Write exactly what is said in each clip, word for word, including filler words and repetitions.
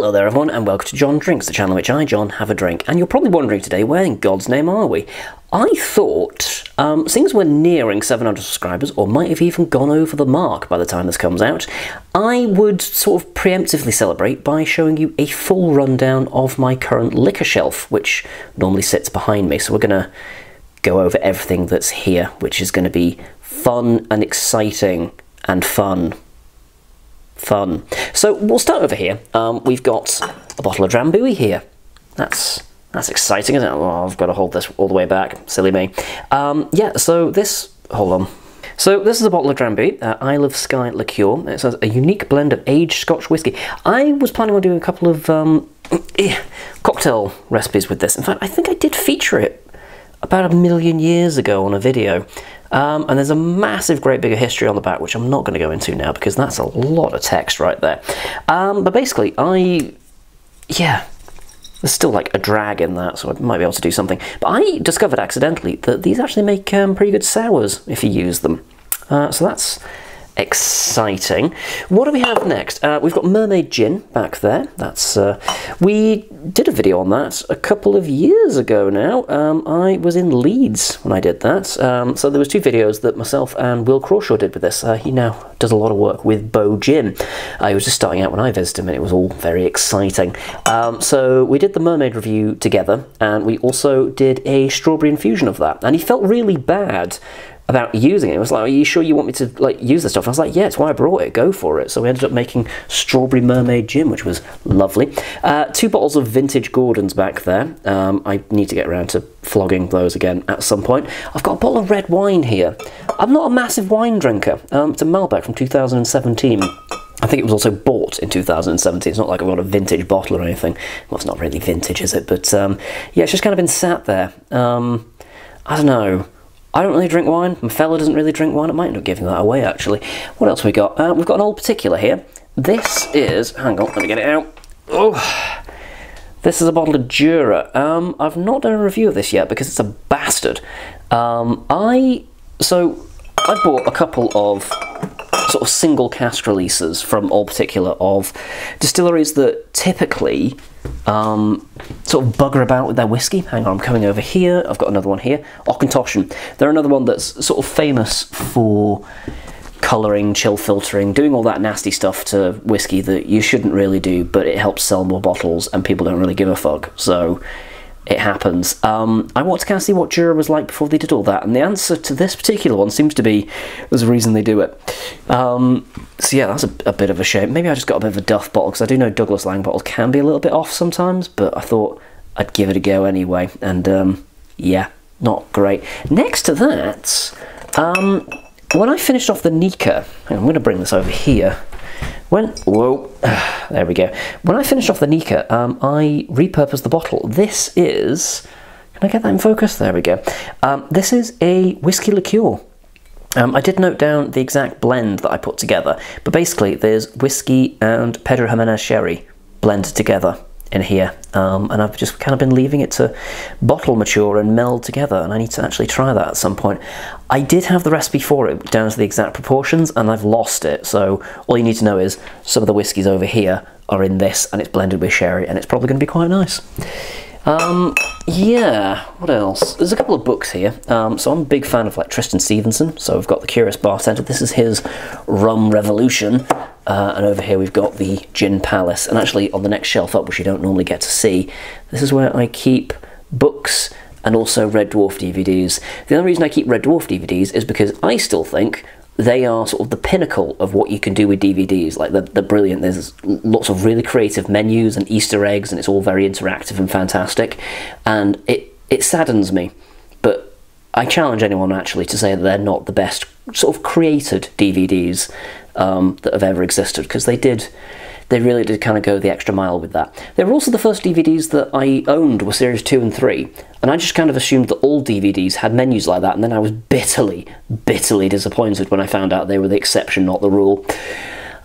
Hello there everyone and welcome to John Drinks, the channel in which I, John, have a drink. And you're probably wondering today, where in God's name are we? I thought, um, things were nearing seven hundred subscribers, or might have even gone over the mark by the time this comes out, I would sort of preemptively celebrate by showing you a full rundown of my current liquor shelf, which normally sits behind me. So we're going to go over everything that's here, which is going to be fun and exciting and fun. Fun. So we'll start over here. Um, we've got a bottle of Drambuie here. That's that's exciting, isn't it? Oh, I've got to hold this all the way back. Silly me. Um, yeah, so this... Hold on. So this is a bottle of Drambuie, uh, Isle of Skye liqueur. It says a unique blend of aged Scotch whiskey. I was planning on doing a couple of um, cocktail recipes with this. In fact, I think I did feature it about a million years ago on a video. Um, and there's a massive, great big history on the back, which I'm not going to go into now because that's a lot of text right there. Um, but basically, I, yeah, there's still like a drag in that, so I might be able to do something. But I discovered accidentally that these actually make um, pretty good sours if you use them. Uh, so that's exciting. What do we have next? Uh, we've got Mermaid Gin back there. That's uh, we did a video on that a couple of years ago now. Um, I was in Leeds when I did that. Um, so there was two videos that myself and Will Crawshaw did with this. Uh, he now does a lot of work with Bo Gin. Uh, he was just starting out when I visited him and it was all very exciting. Um, so we did the Mermaid review together and we also did a strawberry infusion of that. And he felt really bad about using it. It was like, are you sure you want me to like use this stuff? I was like, yeah, it's why I brought it, go for it. So we ended up making strawberry Mermaid Gin, which was lovely. Uh, two bottles of vintage Gordons back there. Um, I need to get around to flogging those again at some point. I've got a bottle of red wine here. I'm not a massive wine drinker. Um, it's a Malbec from two thousand seventeen. I think it was also bought in two thousand seventeen. It's not like I've got a vintage bottle or anything. Well, it's not really vintage, is it? But um, yeah, it's just kind of been sat there. Um, I don't know. I don't really drink wine, my fella doesn't really drink wine, I might end up giving that away actually. What else have we got? Uh, we've got an old particular here. This is, hang on, let me get it out. Oh, this is a bottle of Jura. Um, I've not done a review of this yet because it's a bastard. Um, I, so I bought a couple of sort of single cask releases from Old Particular of distilleries that typically um, sort of bugger about with their whiskey. Hang on, I'm coming over here. I've got another one here. Auchentoshan. They're another one that's sort of famous for colouring, chill filtering, doing all that nasty stuff to whiskey that you shouldn't really do, but it helps sell more bottles and people don't really give a fuck. So it happens. Um, I wanted to kind of see what Jura was like before they did all that, and the answer to this particular one seems to be there's a reason they do it. Um, so yeah, that's a, a bit of a shame. Maybe I just got a bit of a duff bottle, because I do know Douglas Lang bottles can be a little bit off sometimes, but I thought I'd give it a go anyway, and um, yeah, not great. Next to that, um, when I finished off the Nikka, hang on, I'm going to bring this over here. When, whoa, there we go. When I finished off the Nikka, um, I repurposed the bottle. This is, can I get that in focus? There we go. Um, this is a whiskey liqueur. Um, I did note down the exact blend that I put together, but basically there's whiskey and Pedro Ximenez sherry blended together in here. Um, and I've just kind of been leaving it to bottle mature and meld together, and I need to actually try that at some point. I did have the recipe for it down to the exact proportions and I've lost it, so all you need to know is some of the whiskies over here are in this and it's blended with sherry and it's probably going to be quite nice. Um, yeah, what else? There's a couple of books here. Um, so I'm a big fan of like Tristan Stevenson, so we've got The Curious Bartender. This is his Rum Revolution. Uh, and over here we've got the Djinn Palace. And actually on the next shelf up, which you don't normally get to see, this is where I keep books and also Red Dwarf D V Ds. The only reason I keep Red Dwarf D V Ds is because I still think they are sort of the pinnacle of what you can do with D V Ds. Like, they're, they're brilliant. There's lots of really creative menus and Easter eggs, and it's all very interactive and fantastic. And it, it saddens me, but I challenge anyone actually to say that they're not the best sort of created D V Ds um, that have ever existed, because they did... They really did kind of go the extra mile with that. They were also the first D V Ds that I owned were series two and three, and I just kind of assumed that all D V Ds had menus like that, and then I was bitterly, bitterly disappointed when I found out they were the exception, not the rule.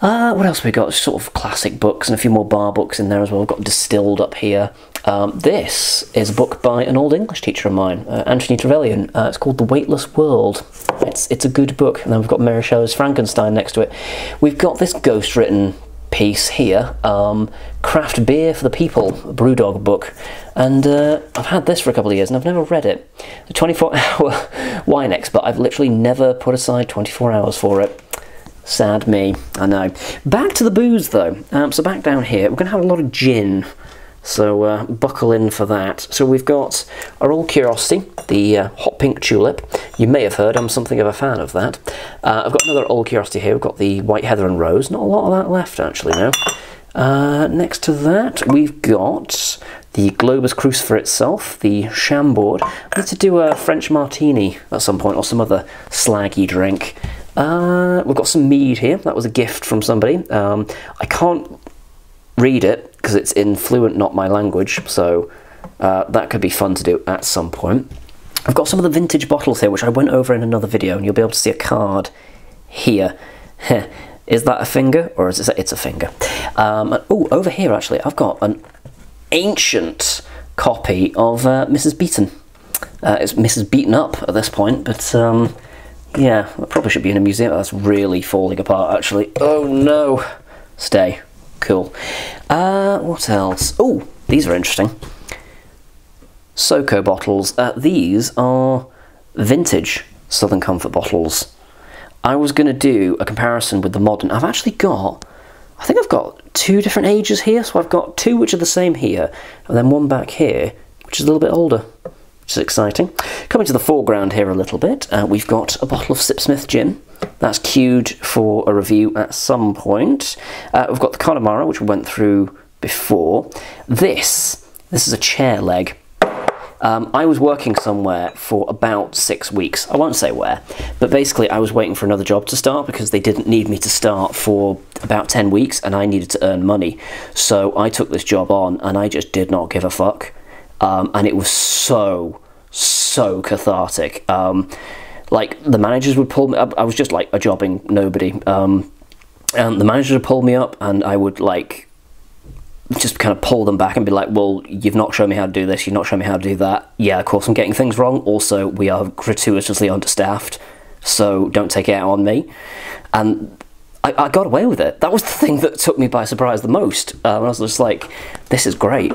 Uh, what else have we got? Sort of classic books and a few more bar books in there as well. We've got Distilled up here. Um, this is a book by an old English teacher of mine, uh, Anthony Trevelyan. Uh, it's called The Weightless World. It's, it's a good book. And then we've got Mary Shelley's Frankenstein next to it. We've got this ghost-written piece here, um, Craft Beer for the People, BrewDog book, and uh, I've had this for a couple of years and I've never read it. A twenty-four hour wine expert, I've literally never put aside twenty-four hours for it. Sad me, I know. Back to the booze though, um, so back down here, we're going to have a lot of gin, so uh, buckle in for that. So we've got our Old Curiosity, the uh, Hot Pink Tulip. You may have heard, I'm something of a fan of that. Uh, I've got another Old Curiosity here, we've got the White Heather and Rose, not a lot of that left actually now. Uh, next to that we've got the Globus Crucifer itself, the Chambord. I need to do a French martini at some point, or some other slaggy drink. Uh, we've got some mead here, that was a gift from somebody. Um, I can't read it because it's in fluent, not my language, so uh, that could be fun to do at some point. I've got some of the vintage bottles here, which I went over in another video, and you'll be able to see a card here. Is that a finger, or is it? It's a finger. Um, oh, over here actually, I've got an ancient copy of uh, Missus Beaton. Uh, it's Missus Beaten up at this point, but um, yeah, it probably should be in a museum. That's really falling apart actually. Oh no, stay. Cool. Uh, what else? Oh, these are interesting. SoCo bottles. Uh, these are vintage Southern Comfort bottles. I was going to do a comparison with the modern. I've actually got, I think I've got two different ages here. So I've got two which are the same here, and then one back here, which is a little bit older, which is exciting. Coming to the foreground here a little bit, uh, we've got a bottle of Sipsmith gin. That's queued for a review at some point. Uh, we've got the Connemara, which we went through before. This, this is a chair leg. Um, I was working somewhere for about six weeks. I won't say where, but basically I was waiting for another job to start because they didn't need me to start for about ten weeks and I needed to earn money. So I took this job on and I just did not give a fuck. Um, and it was so, so cathartic. Um, Like, the managers would pull me up. I was just, like, a jobbing nobody. Um, and the managers would pull me up, and I would, like, just kind of pull them back and be like, well, you've not shown me how to do this. You've not shown me how to do that. Yeah, of course, I'm getting things wrong. Also, we are gratuitously understaffed, so don't take it out on me. And I, I got away with it. That was the thing that took me by surprise the most. Um, I was just like, this is great.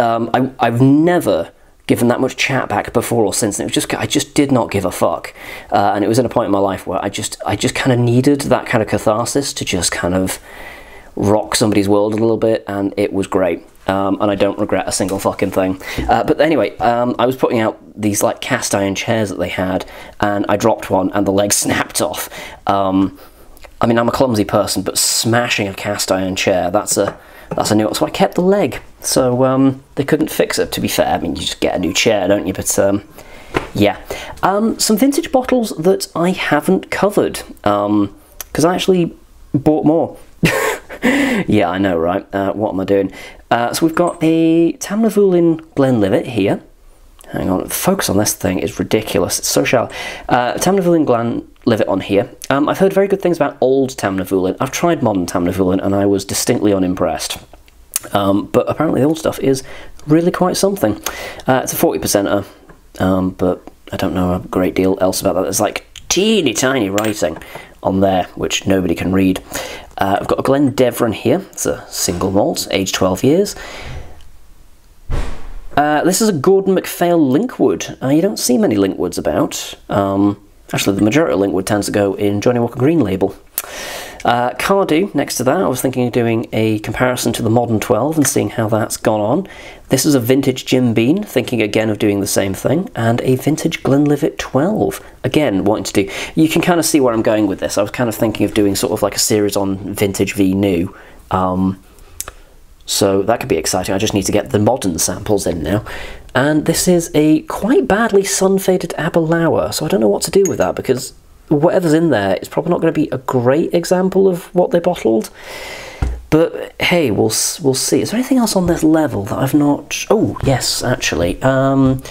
Um, I, I've never given that much chat back before or since, and it was just, I just did not give a fuck, uh, and it was in a point in my life where I just I just kind of needed that kind of catharsis to just kind of rock somebody's world a little bit, and it was great, um, and I don't regret a single fucking thing. Uh, but anyway, um, I was putting out these like cast iron chairs that they had, and I dropped one and the leg snapped off. Um, I mean, I'm a clumsy person, but smashing a cast iron chair, that's a That's a new one, so I kept the leg. So um, they couldn't fix it, to be fair. I mean, you just get a new chair, don't you? But um, yeah. Um, some vintage bottles that I haven't covered, um, because I actually bought more. Yeah, I know, right? Uh, what am I doing? Uh, so we've got a Tamnavulin Glenlivet here. Hang on, the focus on this thing is ridiculous. It's so shallow. Uh, Tamnavulin Glenlivet on here. Um, I've heard very good things about old Tamnavulin. I've tried modern Tamnavulin and I was distinctly unimpressed. Um, but apparently the old stuff is really quite something. Uh, it's a forty percenter, um, but I don't know a great deal else about that. There's like teeny tiny writing on there, which nobody can read. Uh, I've got a Glen Devron here. It's a single malt, aged twelve years. Uh, this is a Gordon MacPhail Linkwood. Uh, you don't see many Linkwoods about. Um, actually, the majority of Linkwood tends to go in Johnny Walker Green label. Uh, Cardew, next to that, I was thinking of doing a comparison to the modern twelve and seeing how that's gone on. This is a vintage Jim Beam, thinking again of doing the same thing, and a vintage Glenlivet twelve. Again, wanting to do... You can kind of see where I'm going with this. I was kind of thinking of doing sort of like a series on vintage v new. Um... So that could be exciting. I just need to get the modern samples in now. And this is a quite badly sun-faded Aberlour, so I don't know what to do with that, because whatever's in there is probably not going to be a great example of what they bottled. But hey, we'll, we'll see. Is there anything else on this level that I've not... Oh, yes, actually. Um,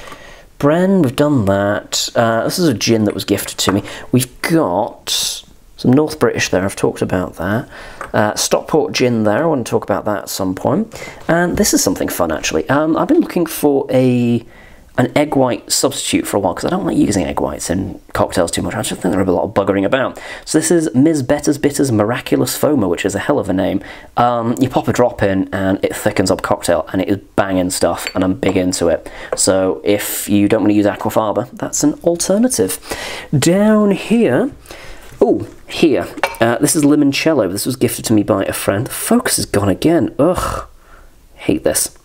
Bren, we've done that. Uh, this is a gin that was gifted to me. We've got... some North British there, I've talked about that. Uh, Stockport gin there, I want to talk about that at some point. And this is something fun, actually. Um, I've been looking for a an egg white substitute for a while, because I don't like using egg whites in cocktails too much. I just think they're a lot of buggering about. So this is Miz Better's Bitters Miraculous Foamer, which is a hell of a name. Um, you pop a drop in and it thickens up cocktail, and it is banging stuff, and I'm big into it. So if you don't want to use Aquafaba, that's an alternative. Down here, oh, here, uh, this is Limoncello. This was gifted to me by a friend. The focus is gone again, ugh, hate this.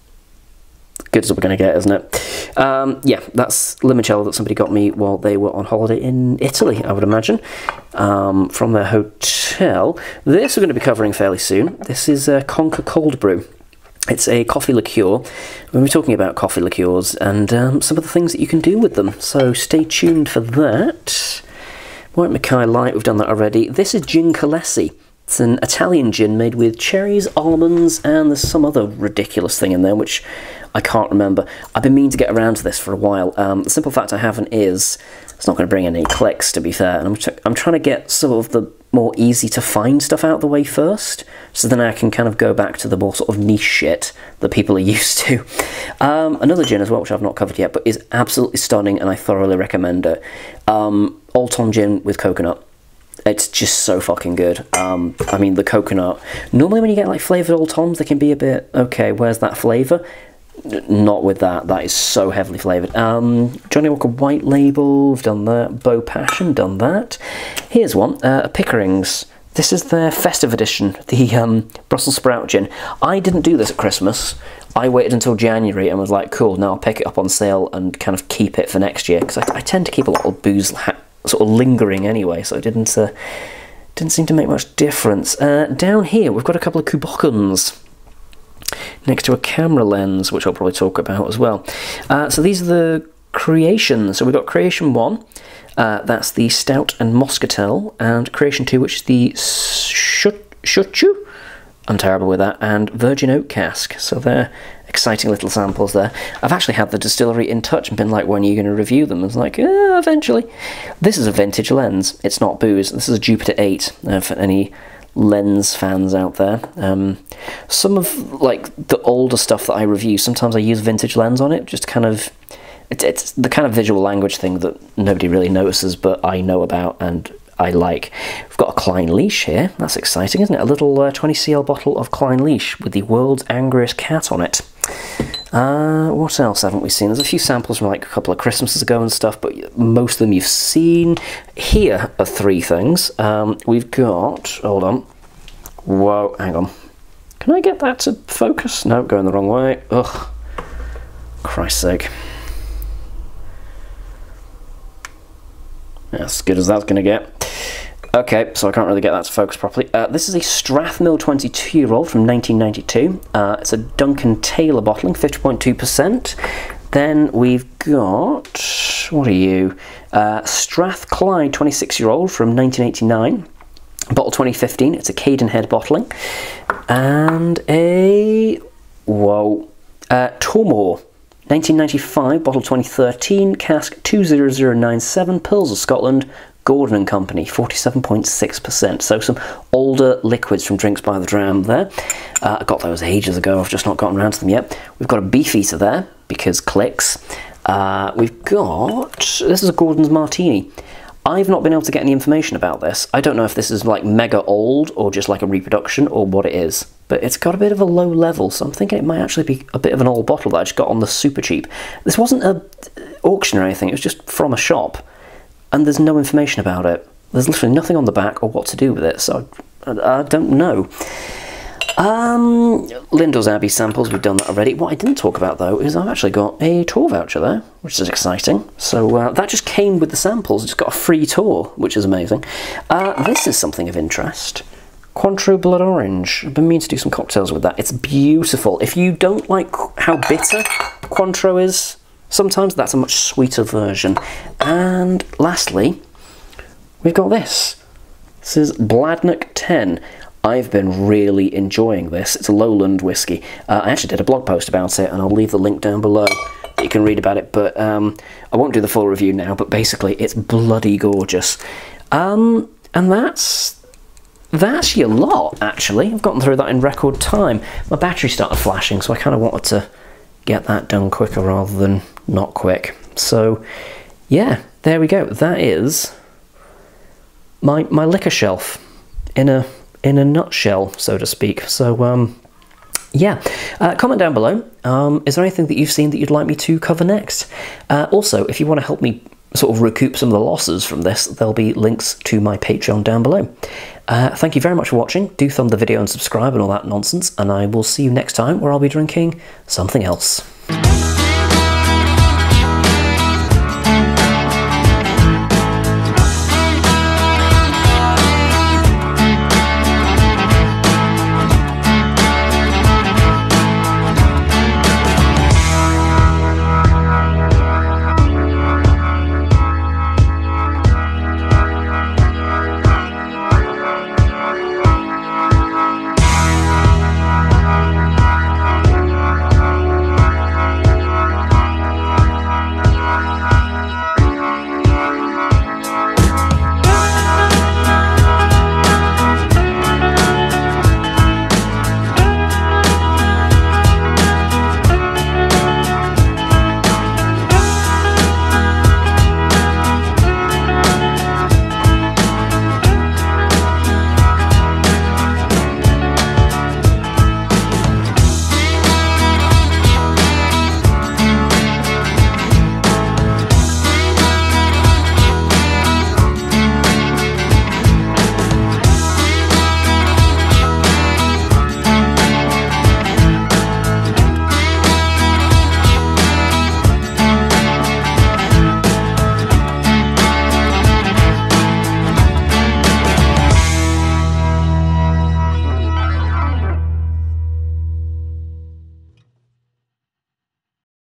Good as we're going to get, isn't it? Um, yeah, that's Limoncello that somebody got me while they were on holiday in Italy, I would imagine, um, from their hotel. This we're going to be covering fairly soon. This is uh, Conca Cold Brew. It's a coffee liqueur. We're going to be talking about coffee liqueurs and um, some of the things that you can do with them, so stay tuned for that. White Mackay Light, we've done that already. This is Gin Calesi. It's an Italian gin made with cherries, almonds, and there's some other ridiculous thing in there which I can't remember. I've been meaning to get around to this for a while. Um, the simple fact I haven't is it's not going to bring any clicks, to be fair, and I'm, t I'm trying to get some of the more easy-to-find stuff out of the way first, so then I can kind of go back to the more sort of niche shit that people are used to. Um, another gin as well, which I've not covered yet, but is absolutely stunning, and I thoroughly recommend it. Um, Old Tom Gin with coconut. It's just so fucking good. Um, I mean, the coconut. Normally when you get, like, flavoured Old Toms, they can be a bit, okay, where's that flavour? Not with that. That is so heavily flavoured. Um, Johnny Walker White Label, we've done that. Bo Passion, done that. Here's one, uh, Pickering's. This is their festive edition, the um, Brussels Sprout Gin. I didn't do this at Christmas. I waited until January and was like, cool, now I'll pick it up on sale and kind of keep it for next year, because I, I tend to keep a lot of booze hat sort of lingering anyway, so it didn't uh, didn't seem to make much difference. Uh, down here we've got a couple of Kubokans next to a camera lens, which I'll probably talk about as well. Uh, so these are the creations. So we've got creation one, uh, that's the stout and moscatel, and creation two, which is the shochu. I'm terrible with that, and virgin oak cask. So they're exciting little samples there. I've actually had the distillery in touch and been like, when are you going to review them? And it's like, eh, eventually. This is a vintage lens. It's not booze. This is a Jupiter eight, uh, for any lens fans out there. Um, some of, like, the older stuff that I review, sometimes I use vintage lens on it, just kind of... It, it's the kind of visual language thing that nobody really notices, but I know about and... I like. We've got a Klein Leash here. That's exciting, isn't it? A little uh, twenty C L bottle of Klein Leash with the world's angriest cat on it. Uh, what else haven't we seen? There's a few samples from like a couple of Christmases ago and stuff, but most of them you've seen. Here are three things. Um, we've got... Hold on. Whoa, hang on. Can I get that to focus? No, going the wrong way. Ugh. Christ's sake. As good as that's going to get. Okay, so I can't really get that to focus properly. Uh, this is a Strathmill twenty-two year old from nineteen ninety-two. Uh, it's a Duncan Taylor bottling, fifty point two percent. Then we've got, what are you? Uh, Strath Clyde twenty-six year old from nineteen eighty-nine. Bottle twenty fifteen, it's a Cadenhead bottling. And a, whoa, uh, Tormore. nineteen ninety-five, bottle twenty thirteen, cask two zero zero nine seven, Pills of Scotland, Gordon and Company, forty-seven point six percent. So some older liquids from Drinks by the Dram there. Uh, I got those ages ago, I've just not gotten around to them yet. We've got a Beefeater there, because clicks. Uh, we've got... This is a Gordon's Martini. I've not been able to get any information about this. I don't know if this is like mega old or just like a reproduction or what it is. But it's got a bit of a low level, so I'm thinking it might actually be a bit of an old bottle that I just got on the super cheap. This wasn't an auction or anything, it was just from a shop, and there's no information about it. There's literally nothing on the back or what to do with it, so I, I don't know. Um, Lindell's Abbey samples, we've done that already. What I didn't talk about though is I've actually got a tour voucher there, which is exciting. So uh, that just came with the samples, it's got a free tour, which is amazing. Uh, this is something of interest. Cointreau Blood Orange. I've been meaning to do some cocktails with that. It's beautiful. If you don't like how bitter Cointreau is, sometimes that's a much sweeter version. And lastly, we've got this. This is Bladnock ten. I've been really enjoying this. It's a Lowland whiskey. Uh, I actually did a blog post about it, and I'll leave the link down below. You can read about it, but um, I won't do the full review now, but basically it's bloody gorgeous. Um, and that's... That's your lot, actually. I've gotten through that in record time. My battery started flashing, so I kind of wanted to get that done quicker rather than not quick. So yeah, there we go. That is my my liquor shelf in a in a nutshell, so to speak. So um yeah, uh, comment down below, um, is there anything that you've seen that you'd like me to cover next? Uh, also, if you want to help me sort of recoup some of the losses from this, there'll be links to my Patreon down below. Uh, thank you very much for watching. Do thumb the video and subscribe and all that nonsense, and I will see you next time where I'll be drinking something else.